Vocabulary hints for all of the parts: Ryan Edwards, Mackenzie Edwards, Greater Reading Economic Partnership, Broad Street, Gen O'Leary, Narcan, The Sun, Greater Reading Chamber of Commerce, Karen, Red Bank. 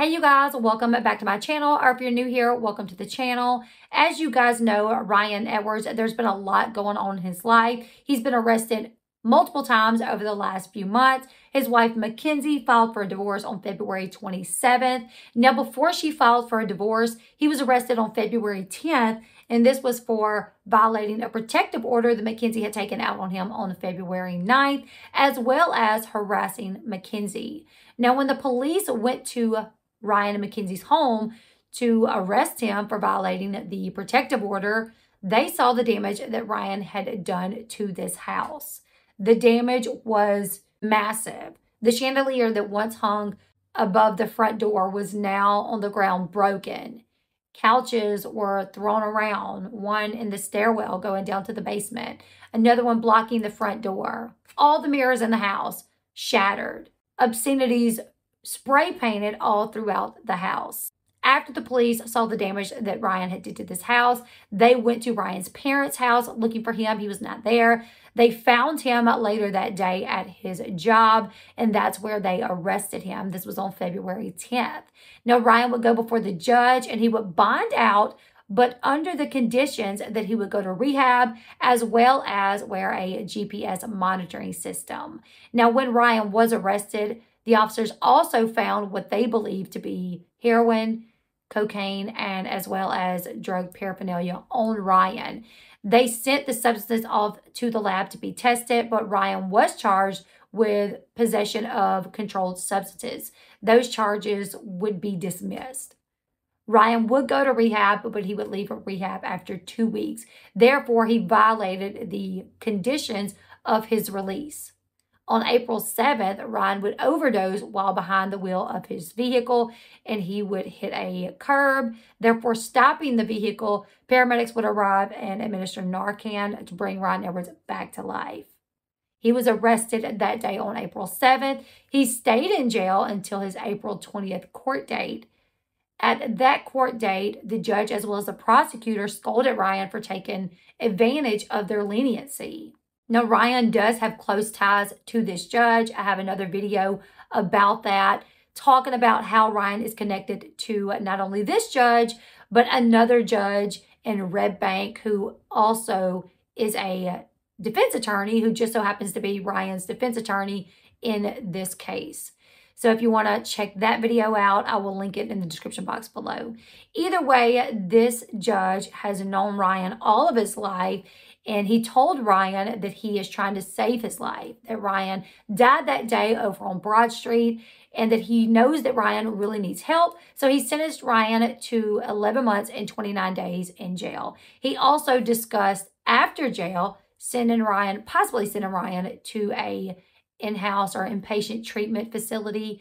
Hey you guys, welcome back to my channel, or if you're new here, welcome to the channel. As you guys know, Ryan Edwards, there's been a lot going on in his life. He's been arrested multiple times over the last few months. His wife, Mackenzie, filed for a divorce on February 27th. Now, before she filed for a divorce, he was arrested on February 10th, and this was for violating a protective order that Mackenzie had taken out on him on February 9th, as well as harassing Mackenzie. Now, when the police went to Ryan and Mackenzie's home to arrest him for violating the protective order, they saw the damage that Ryan had done to this house. The damage was massive. The chandelier that once hung above the front door was now on the ground broken. Couches were thrown around, one in the stairwell going down to the basement, another one blocking the front door. All the mirrors in the house shattered. Obscenities spray painted all throughout the house. After the police saw the damage that Ryan had did to this house, they went to Ryan's parents' house looking for him. He was not there. They found him later that day at his job, and that's where they arrested him. This was on February 10th. Now, Ryan would go before the judge, and he would bond out, but under the conditions that he would go to rehab, as well as wear a GPS monitoring system. Now, when Ryan was arrested, the officers also found what they believed to be heroin, cocaine, and as well as drug paraphernalia on Ryan. They sent the substance off to the lab to be tested, but Ryan was charged with possession of controlled substances. Those charges would be dismissed. Ryan would go to rehab, but he would leave for rehab after 2 weeks. Therefore, he violated the conditions of his release. On April 7th, Ryan would overdose while behind the wheel of his vehicle, and he would hit a curb. Therefore, stopping the vehicle, paramedics would arrive and administer Narcan to bring Ryan Edwards back to life. He was arrested that day on April 7th. He stayed in jail until his April 20th court date. At that court date, the judge as well as the prosecutor scolded Ryan for taking advantage of their leniency. Now, Ryan does have close ties to this judge. I have another video about that, talking about how Ryan is connected to not only this judge, but another judge in Red Bank who also is a defense attorney, who just so happens to be Ryan's defense attorney in this case. So if you want to check that video out, I will link it in the description box below. Either way, this judge has known Ryan all of his life, and he told Ryan that he is trying to save his life, that Ryan died that day over on Broad Street, and that he knows that Ryan really needs help. So he sentenced Ryan to 11 months and 29 days in jail. He also discussed after jail, possibly sending Ryan to a in-house or inpatient treatment facility,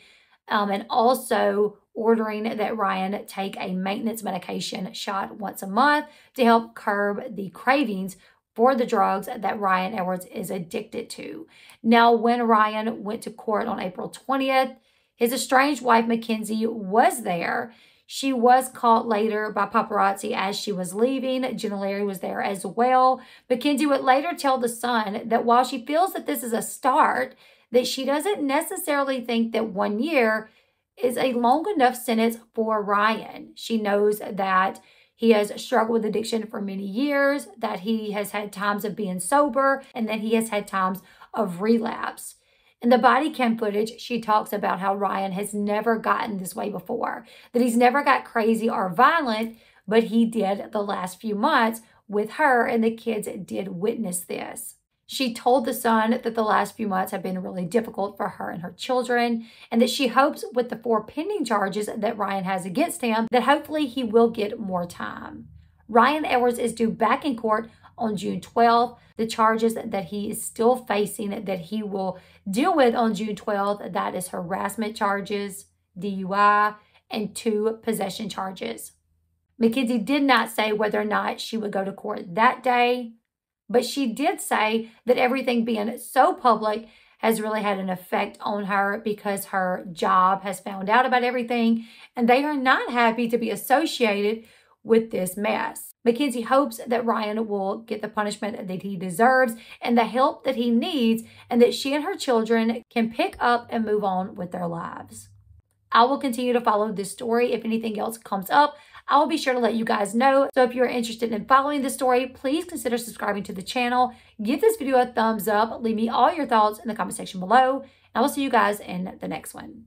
and also ordering that Ryan take a maintenance medication shot once a month to help curb the cravings for the drugs that Ryan Edwards is addicted to. Now, when Ryan went to court on April 20th, his estranged wife, Mackenzie, was there. She was caught later by paparazzi as she was leaving. Gen O'Leary was there as well. Mackenzie would later tell The Sun that while she feels that this is a start, that she doesn't necessarily think that 1 year is a long enough sentence for Ryan. She knows that he has struggled with addiction for many years, that he has had times of being sober, and that he has had times of relapse. In the body cam footage, she talks about how Ryan has never gotten this way before, that he's never got crazy or violent, but he did the last few months with her, and the kids did witness this. She told The Sun that the last few months have been really difficult for her and her children, and that she hopes with the 4 pending charges that Ryan has against him, that hopefully he will get more time. Ryan Edwards is due back in court on June 12th. The charges that he is still facing that he will deal with on June 12th, that is harassment charges, DUI, and 2 possession charges. Mackenzie did not say whether or not she would go to court that day, but she did say that everything being so public has really had an effect on her because her job has found out about everything, and they are not happy to be associated with this mess. Mackenzie hopes that Ryan will get the punishment that he deserves and the help that he needs, and that she and her children can pick up and move on with their lives. I will continue to follow this story. If anything else comes up, I will be sure to let you guys know. So if you're interested in following this story, please consider subscribing to the channel. Give this video a thumbs up. Leave me all your thoughts in the comment section below. And I will see you guys in the next one.